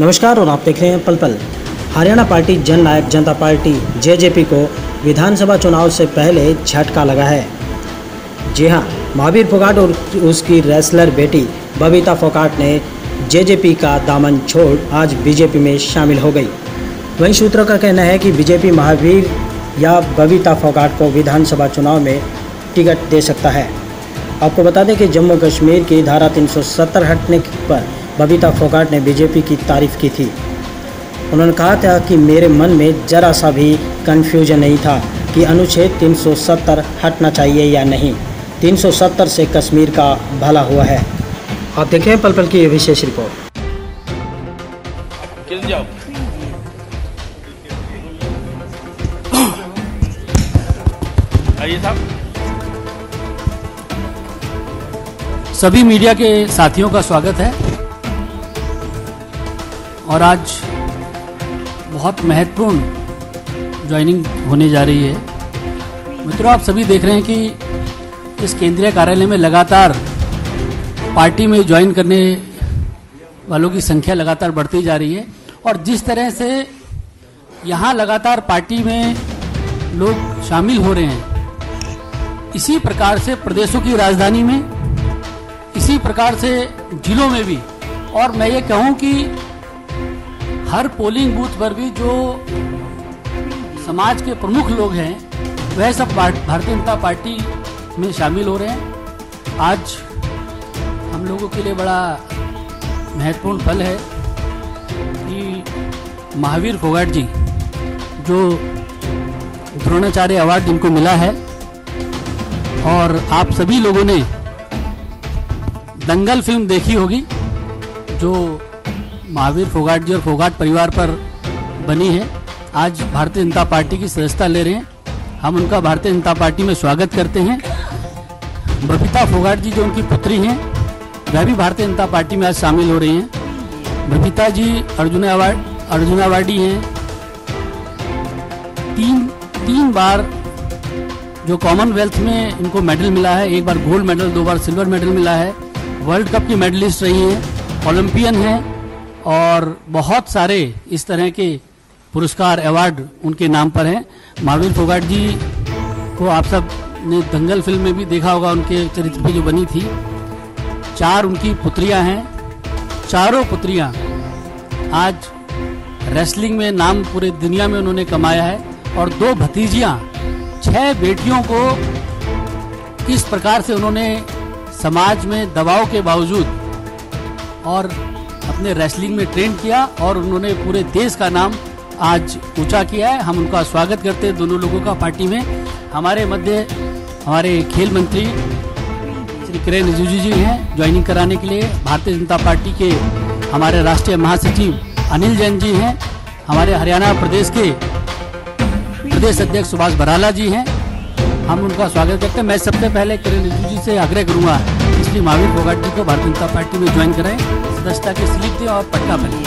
नमस्कार और आप देख रहे हैं पल पल। हरियाणा पार्टी जन नायक जनता पार्टी जेजेपी को विधानसभा चुनाव से पहले झटका लगा है। जी हाँ, महावीर फोगाट और उसकी रेसलर बेटी बबीता फोगाट ने जेजेपी का दामन छोड़ आज बीजेपी में शामिल हो गई। वहीं सूत्रों का कहना है कि बीजेपी महावीर या बबीता फोगाट को विधानसभा चुनाव में टिकट दे सकता है। आपको बता दें कि जम्मू कश्मीर की धारा 370 हटने पर बबीता फोगाट ने बीजेपी की तारीफ की थी। उन्होंने कहा था कि मेरे मन में जरा सा भी कन्फ्यूजन नहीं था कि अनुच्छेद 370 हटना चाहिए या नहीं। 370 से कश्मीर का भला हुआ है। आप देख रहे हैं पल पल की ये विशेष रिपोर्ट। आइए साहब, सभी मीडिया के साथियों का स्वागत है। और आज बहुत महत्वपूर्ण ज्वाइनिंग होने जा रही है। मित्रों, आप सभी देख रहे हैं कि इस केंद्रीय कार्यालय में लगातार पार्टी में ज्वाइन करने वालों की संख्या लगातार बढ़ती जा रही है। और जिस तरह से यहाँ लगातार पार्टी में लोग शामिल हो रहे हैं, इसी प्रकार से प्रदेशों की राजधानी में, इसी प्रकार से जिलों में भी, और मैं ये कहूं कि हर पोलिंग बूथ पर भी जो समाज के प्रमुख लोग हैं वह सब भारतीय जनता पार्टी में शामिल हो रहे हैं। आज हम लोगों के लिए बड़ा महत्वपूर्ण पल है कि महावीर फोगाट जी जो द्रोणाचार्य अवार्ड जिनको मिला है, और आप सभी लोगों ने दंगल फिल्म देखी होगी जो महावीर फोगाट जी और फोगाट परिवार पर बनी है। आज भारतीय जनता पार्टी की सदस्यता ले रहे हैं। हम उनका भारतीय जनता पार्टी में स्वागत करते हैं। बबीता फोगाट जी जो उनकी पुत्री हैं वह भी भारतीय जनता पार्टी में आज शामिल हो रही हैं। बबीता जी अर्जुन अवार्डी हैं। तीन बार जो कॉमनवेल्थ में इनको मेडल मिला है, एक बार गोल्ड मेडल, दो बार सिल्वर मेडल मिला है। वर्ल्ड कप की मेडलिस्ट रही हैं, ओलंपियन हैं, और बहुत सारे इस तरह के पुरस्कार अवार्ड उनके नाम पर हैं। महावीर फोगाट जी को आप सब ने दंगल फिल्म में भी देखा होगा, उनके चरित्र पे जो बनी थी। चार उनकी पुत्रियां हैं, चारों पुत्रियां आज रेसलिंग में नाम पूरे दुनिया में उन्होंने कमाया है। और दो भतीजियाँ, 6 बेटियों को किस प्रकार से उन्होंने समाज में दबाव के बावजूद और अपने रेसलिंग में ट्रेन किया और उन्होंने पूरे देश का नाम आज ऊंचा किया है। हम उनका स्वागत करते हैं दोनों लोगों का पार्टी में। हमारे मध्य हमारे खेल मंत्री श्री किरेन रिजिजू जी हैं ज्वाइनिंग कराने के लिए। भारतीय जनता पार्टी के हमारे राष्ट्रीय महासचिव अनिल जैन जी हैं। हमारे हरियाणा प्रदेश के प्रदेश अध्यक्ष सुभाष बराला जी हैं। हम उनका स्वागत करते हैं। मैं सबसे पहले किरेन रिजिजू जी से आग्रह करूंगा इसलिए महावीर फोगाट जी को भारतीय जनता पार्टी में ज्वाइन कराएं, सदस्यता की स्लिप दें और पट्टा बने।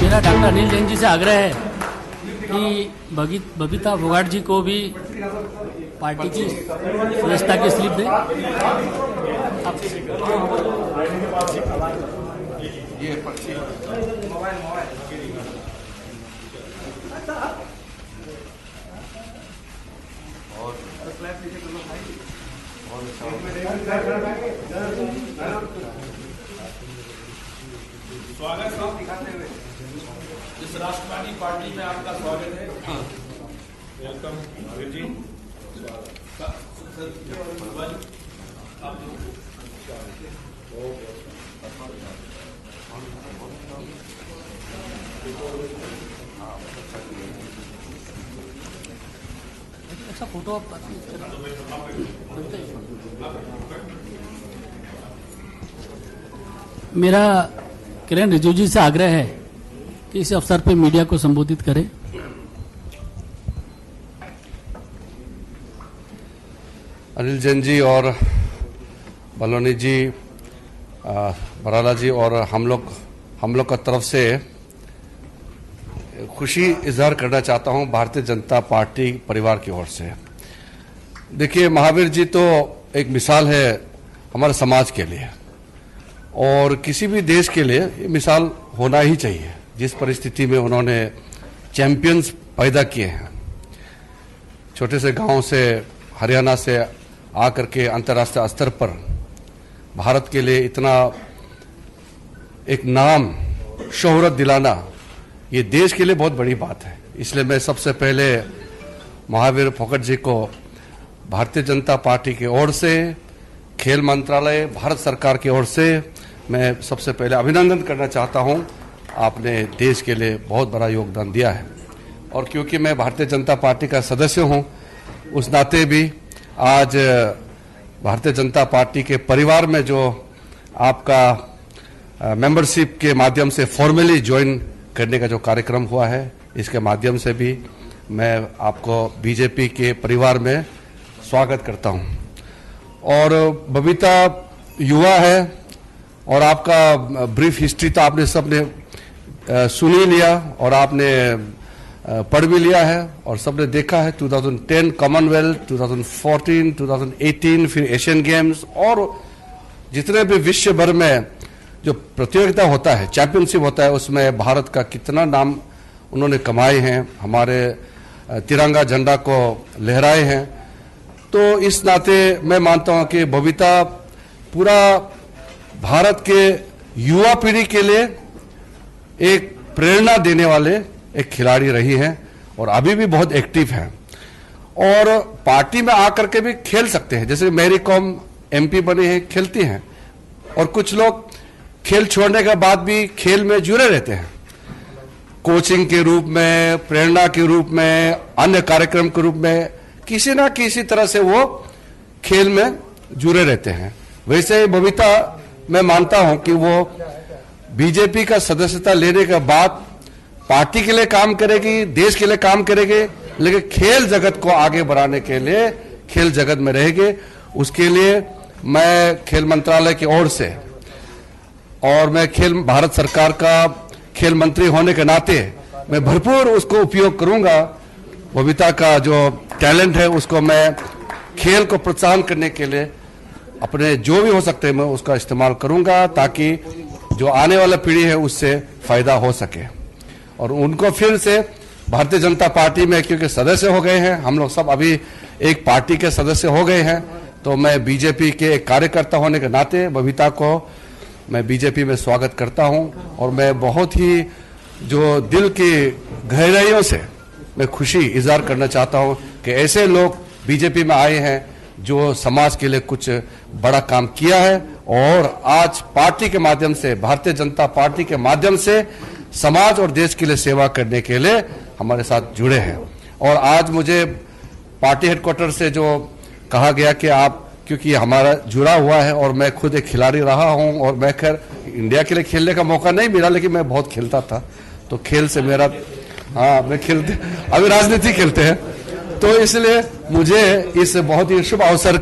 मेरा डॉक्टर अनिल जैन जी से आग्रह है कि बबीता फोगाट जी को भी पार्टी की सदस्यता की स्लिप दें। स्वागत साहब, दिखाते हुए इस राष्ट्रवादी पार्टी में आपका स्वागत है। वेलकम महावीर जी। अच्छा फोटो आप मेरा किरेन रिजिजू जी से आग्रह है कि इस अवसर पर मीडिया को संबोधित करें। अनिल जैन जी और बलोनी जी, बराला जी और हम लोग का तरफ से खुशी इजहार करना चाहता हूं भारतीय जनता पार्टी परिवार की ओर से। देखिए, महावीर जी तो एक मिसाल है हमारे समाज के लिए और किसी भी देश के लिए ये मिसाल होना ही चाहिए। जिस परिस्थिति में उन्होंने चैंपियंस पैदा किए हैं, छोटे से गांव से हरियाणा से आकर के अंतर्राष्ट्रीय स्तर पर भारत के लिए इतना एक नाम शोहरत दिलाना ये देश के लिए बहुत बड़ी बात है। इसलिए मैं सबसे पहले महावीर फोगाट जी को भारतीय जनता पार्टी की ओर से, खेल मंत्रालय, भारत सरकार की ओर से मैं सबसे पहले अभिनंदन करना चाहता हूं। आपने देश के लिए बहुत बड़ा योगदान दिया है और क्योंकि मैं भारतीय जनता पार्टी का सदस्य हूं, उस नाते भी आज भारतीय जनता पार्टी के परिवार में जो आपका मेंबरशिप के माध्यम से फॉर्मली ज्वाइन करने का जो कार्यक्रम हुआ है, इसके माध्यम से भी मैं आपको बीजेपी के परिवार में स्वागत करता हूं। और बबीता युवा है और आपका ब्रीफ हिस्ट्री तो आपने सबने सुनी लिया और आपने पढ़ भी लिया है और सबने देखा है। 2010 कॉमनवेल्थ, 2014, 2018, फिर एशियन गेम्स और जितने भी विश्व भर में जो प्रतियोगिता होता है, चैंपियनशिप होता है, उसमें भारत का कितना नाम उन्होंने कमाए हैं, हमारे तिरंगा झंडा को लहराए हैं। तो इस नाते मैं मानता हूं कि बबीता पूरा भारत के युवा पीढ़ी के लिए एक प्रेरणा देने वाले एक खिलाड़ी रही हैं और अभी भी बहुत एक्टिव हैं और पार्टी में आकर के भी खेल सकते हैं। जैसे मेरी कॉम एमपी बने हैं, खेलती हैं और कुछ लोग खेल छोड़ने के बाद भी खेल में जुड़े रहते हैं, कोचिंग के रूप में, प्रेरणा के रूप में, अन्य कार्यक्रम के रूप में, किसी ना किसी तरह से वो खेल में जुड़े रहते हैं। वैसे ही बबीता मैं मानता हूं कि वो बीजेपी का सदस्यता लेने के बाद पार्टी के लिए काम करेगी, देश के लिए काम करेगी, लेकिन खेल जगत को आगे बढ़ाने के लिए खेल जगत में रहेगी। उसके लिए मैं खेल मंत्रालय की ओर से और मैं खेल भारत सरकार का खेल मंत्री होने के नाते मैं भरपूर उसको उपयोग करूंगा। बबीता का जो टैलेंट है उसको मैं खेल को प्रोत्साहन करने के लिए अपने जो भी हो सकते हैं मैं उसका इस्तेमाल करूंगा ताकि जो आने वाला पीढ़ी है उससे फायदा हो सके और उनको फिर से भारतीय जनता पार्टी में, क्योंकि सदस्य हो गए हैं, हम लोग सब अभी एक पार्टी के सदस्य हो गए हैं, तो मैं बीजेपी के एक कार्यकर्ता होने के नाते बबीता को मैं बीजेपी में स्वागत करता हूँ और मैं बहुत ही जो दिल की गहराइयों से मैं खुशी इजहार करना चाहता हूं कि ऐसे लोग बीजेपी में आए हैं जो समाज के लिए कुछ बड़ा काम किया है और आज पार्टी के माध्यम से, भारतीय जनता पार्टी के माध्यम से समाज और देश के लिए सेवा करने के लिए हमारे साथ जुड़े हैं। और आज मुझे पार्टी हेडक्वार्टर से जो कहा गया कि आप, क्योंकि हमारा जुड़ा हुआ है और मैं खुद एक खिलाड़ी रहा हूँ और मैं खैर इंडिया के लिए खेलने का मौका नहीं मिला लेकिन मैं बहुत खेलता था, तो खेल से मेरा, हाँ मैं खेलते, अभी राजनीति खेलते हैं, तो इसलिए मुझे इस बहुत ही शुभ अवसर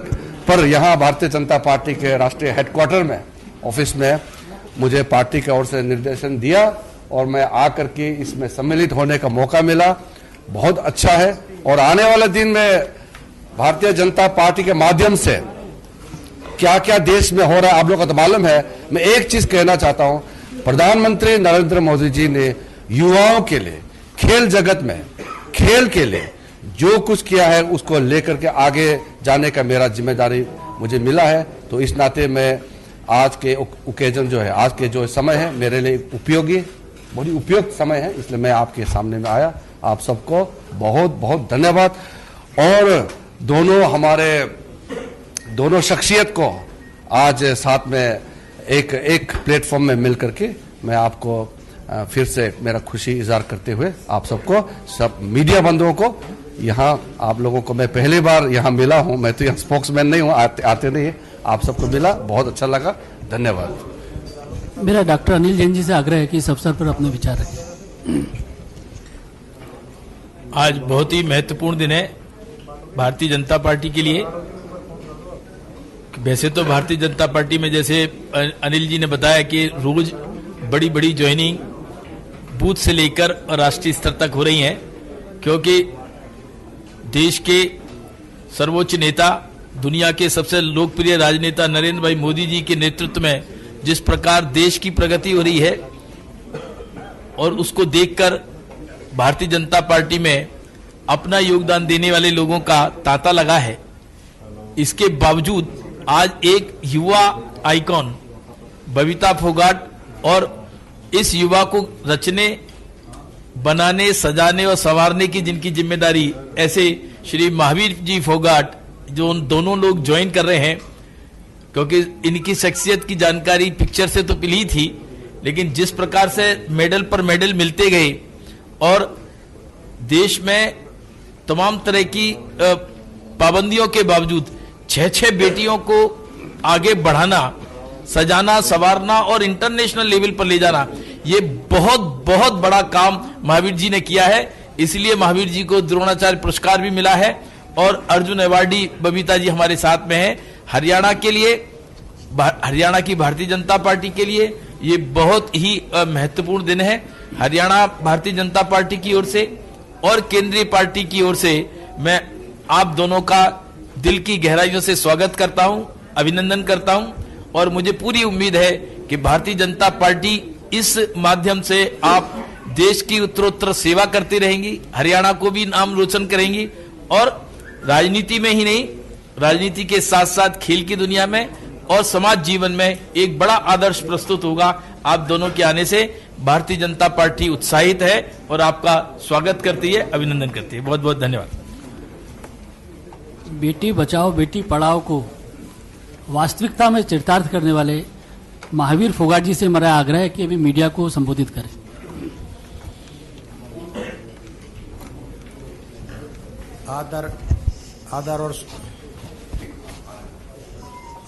पर यहाँ भारतीय जनता पार्टी के राष्ट्रीय हेडक्वार्टर में, ऑफिस में मुझे पार्टी की ओर से निर्देशन दिया और मैं आकर के इसमें सम्मिलित होने का मौका मिला। बहुत अच्छा है और आने वाले दिन में भारतीय जनता पार्टी के माध्यम से क्या क्या देश में हो रहा है आप लोग को तो मालूम है। मैं एक चीज कहना चाहता हूँ, प्रधानमंत्री नरेंद्र मोदी जी ने युवाओं के लिए, खेल जगत में, खेल के लिए जो कुछ किया है उसको लेकर के आगे जाने का मेरा जिम्मेदारी मुझे मिला है। तो इस नाते मैं आज के ओकेजन जो है, आज के जो समय है मेरे लिए उपयोगी, बड़ी उपयुक्त समय है, इसलिए मैं आपके सामने में आया। आप सबको बहुत बहुत धन्यवाद और दोनों हमारे दोनों शख्सियत को आज साथ में एक एक प्लेटफॉर्म में मिल करके मैं आपको फिर से मेरा खुशी इजहार करते हुए आप सबको, सब मीडिया बंधुओं को, यहाँ आप लोगों को मैं पहली बार यहाँ मिला हूँ, मैं तो यहाँ स्पोक्समैन नहीं हूँ, आते नहीं है, आप सबको मिला, बहुत अच्छा लगा, धन्यवाद। मेरा डॉक्टर अनिल जैन जी से आग्रह है कि इस अवसर पर अपने विचार रखें। आज बहुत ही महत्वपूर्ण दिन है भारतीय जनता पार्टी के लिए। वैसे तो भारतीय जनता पार्टी में जैसे अनिल जी ने बताया कि रोज बड़ी बड़ी ज्वाइनिंग बूथ से लेकर राष्ट्रीय स्तर तक हो रही हैं, क्योंकि देश के सर्वोच्च नेता, दुनिया के सबसे लोकप्रिय राजनेता नरेंद्र भाई मोदी जी के नेतृत्व में जिस प्रकार देश की प्रगति हो रही है और उसको देखकर भारतीय जनता पार्टी में अपना योगदान देने वाले लोगों का तांता लगा है। इसके बावजूद आज एक युवा आइकॉन बबीता फोगाट और इस युवा को रचने, बनाने, सजाने और संवारने की जिनकी जिम्मेदारी ऐसे श्री महावीर जी फोगाट, जो उन दोनों लोग ज्वाइन कर रहे हैं, क्योंकि इनकी शख्सियत की जानकारी पिक्चर से तो मिली थी, लेकिन जिस प्रकार से मेडल पर मेडल मिलते गए और देश में तमाम तरह की पाबंदियों के बावजूद 6 बेटियों को आगे बढ़ाना, सजाना, संवारना और इंटरनेशनल लेवल पर ले जाना, ये बहुत बहुत बड़ा काम महावीर जी ने किया है। इसलिए महावीर जी को द्रोणाचार्य पुरस्कार भी मिला है और अर्जुन अवार्डी बबीता जी हमारे साथ में हैं। हरियाणा के लिए, हरियाणा की भारतीय जनता पार्टी के लिए ये बहुत ही महत्वपूर्ण दिन है। हरियाणा भारतीय जनता पार्टी की ओर से और केंद्रीय पार्टी की ओर से मैं आप दोनों का दिल की गहराइयों से स्वागत करता हूं, अभिनंदन करता हूं और मुझे पूरी उम्मीद है कि भारतीय जनता पार्टी इस माध्यम से आप देश की उत्तरोत्तर सेवा करती रहेंगी, हरियाणा को भी नाम रोशन करेंगी और राजनीति में ही नहीं, राजनीति के साथ साथ खेल की दुनिया में और समाज जीवन में एक बड़ा आदर्श प्रस्तुत होगा। आप दोनों के आने से भारतीय जनता पार्टी उत्साहित है और आपका स्वागत करती है, अभिनंदन करती है। बहुत बहुत धन्यवाद। बेटी बचाओ बेटी पढ़ाओ को वास्तविकता में चरितार्थ करने वाले महावीर फोगाट जी से मेरा आग्रह है कि अभी मीडिया को संबोधित करें।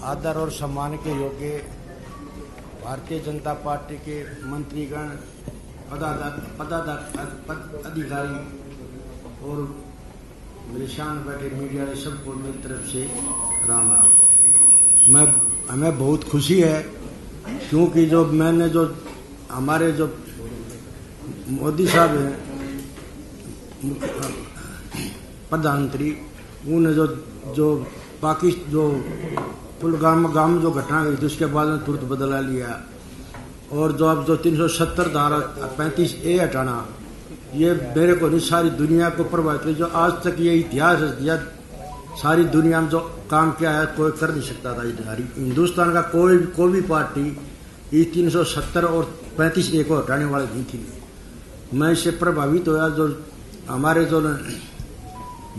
आदर और सम्मान के योग्य भारतीय जनता पार्टी के मंत्रीगण, पदाधिकारी और मेरे शान बैठे मीडिया के सबको मेरी तरफ से राम राम। हमें बहुत खुशी है क्योंकि हमारे मोदी साहब हैं प्रधानमंत्री, उन्हें जो पुलगाम जो घटना हुई थी उसके बाद में तुरंत बदला लिया और जो अब जो 370 धारा 35A हटाना, ये मेरे को नहीं सारी दुनिया को प्रभावित, जो आज तक ये इतिहास है सारी दुनिया में जो काम किया है कोई कर नहीं सकता था। हिंदुस्तान का कोई भी पार्टी ये 370 और 35A को हटाने वाली नहीं थी। मैं इससे प्रभावित हुआ। जो हमारे जो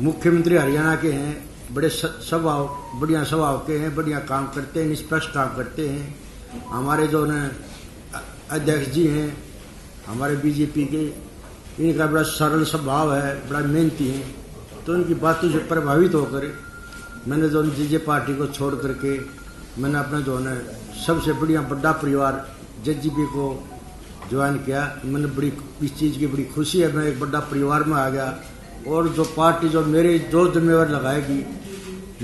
मुख्यमंत्री हरियाणा के हैं, बढ़िया स्वभाव के हैं, बढ़िया काम करते हैं, निष्पक्ष काम करते हैं। हमारे जो अध्यक्ष जी हैं हमारे बीजेपी के, इनका बड़ा सरल स्वभाव है, बड़ा मेहनती है, तो उनकी बातों से प्रभावित होकर मैंने जो जे पार्टी को छोड़ करके मैंने अपना जो सबसे बढ़िया बड़ा परिवार जेजेपी को ज्वाइन किया। मैंने बड़ी इस चीज़ की बड़ी खुशी है, मैं एक बड़ा परिवार में आ गया और जो पार्टी जो मेरे जो जिम्मेवार लगाएगी,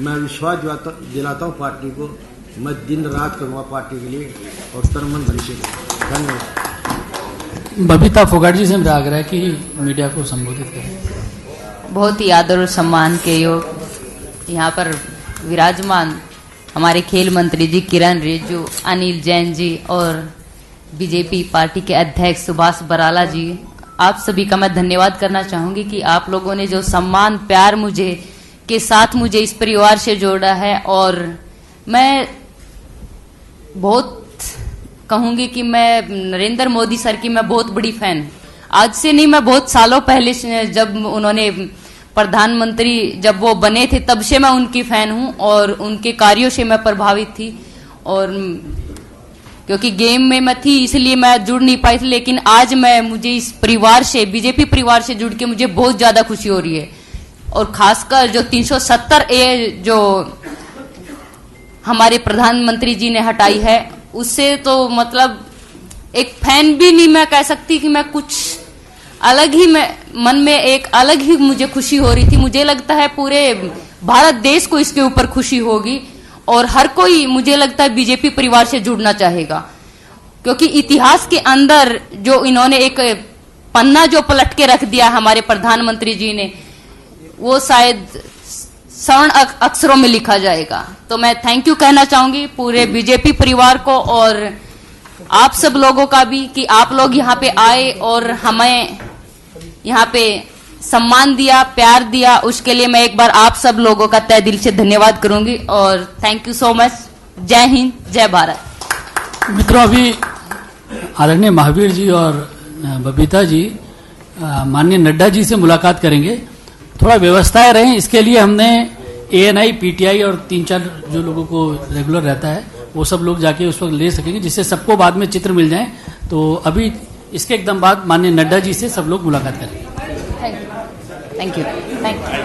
मैं विश्वास दिलाता हूँ पार्टी को, मैं दिन रात करूँगा पार्टी के लिए और तनमन धन से। धन्यवाद। बबीता फोगाट जी से मेरा आग्रह है कि मीडिया को संबोधित करें। बहुत ही आदर और सम्मान के योग यहाँ पर विराजमान हमारे खेल मंत्री जी किरण रिजू, अनिल जैन जी और बीजेपी पार्टी के अध्यक्ष सुभाष बराला जी, आप सभी का मैं धन्यवाद करना चाहूंगी कि आप लोगों ने जो सम्मान, प्यार मुझे के साथ मुझे इस परिवार से जोड़ा है। और मैं बहुत कहूंगी कि मैं नरेंद्र मोदी सर की मैं बहुत बड़ी फैन, आज से नहीं मैं बहुत सालों पहले से, जब उन्होंने प्रधानमंत्री जब वो बने थे तब से मैं उनकी फैन हूं और उनके कार्यों से मैं प्रभावित थी। और क्योंकि गेम में मैं थी इसलिए मैं जुड़ नहीं पाई थी, लेकिन आज मैं मुझे इस परिवार से, बीजेपी परिवार से जुड़ के मुझे बहुत ज़्यादा खुशी हो रही है। और खासकर जो 370A जो हमारे प्रधानमंत्री जी ने हटाई है, उससे तो मतलब एक फैन भी नहीं मैं कह सकती कि मैं कुछ अलग ही, मैं मन में एक अलग ही मुझे खुशी हो रही थी। मुझे लगता है पूरे भारत देश को इसके ऊपर खुशी होगी और हर कोई मुझे लगता है बीजेपी परिवार से जुड़ना चाहेगा, क्योंकि इतिहास के अंदर जो इन्होंने एक पन्ना जो पलट के रख दिया हमारे प्रधानमंत्री जी ने, वो शायद स्वर्ण अक्षरों में लिखा जाएगा। तो मैं थैंक यू कहना चाहूंगी पूरे बीजेपी परिवार को और आप सब लोगों का भी कि आप लोग यहाँ पे आए और हमें यहाँ पे सम्मान दिया, प्यार दिया। उसके लिए मैं एक बार आप सब लोगों का तहे दिल से धन्यवाद करूंगी और थैंक यू सो मच। जय हिंद, जय भारत। मित्रों, अभी आदरणीय महावीर जी और बबीता जी माननीय नड्डा जी से मुलाकात करेंगे। थोड़ा व्यवस्थाएं रहें, इसके लिए हमने ANI, PTI और 3-4 जो लोगों को रेगुलर रहता है वो सब लोग जाके उस वक्त ले सकेंगे, जिससे सबको बाद में चित्र मिल जाए। तो अभी इसके एकदम बाद माननीय नड्डा जी से सब लोग मुलाकात करेंगे। Thank you, thank you.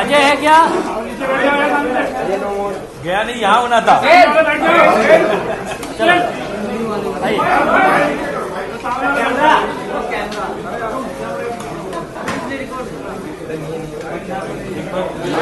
Ajay है क्या? गया नहीं, यहाँ होना था।